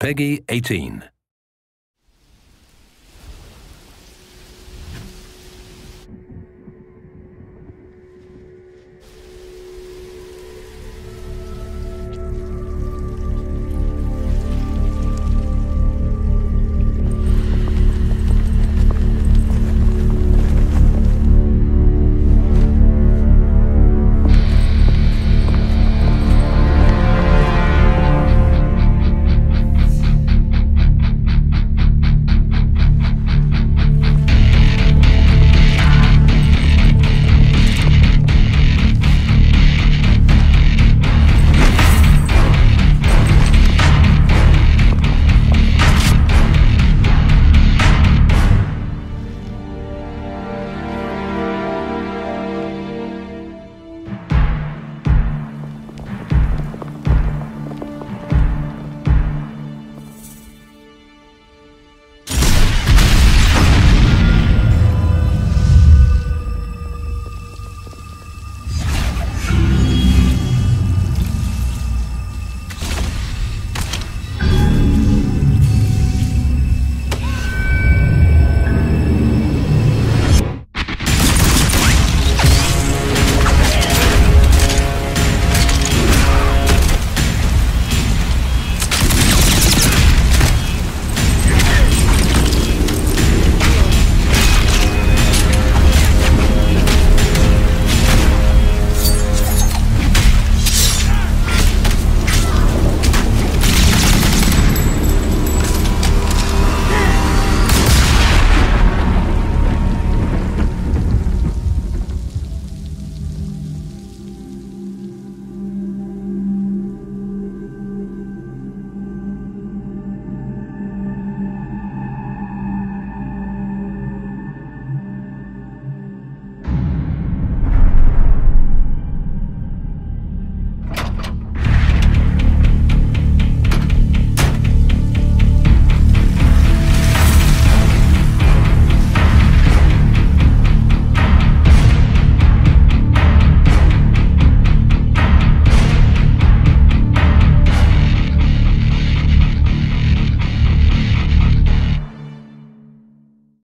Peggy 18.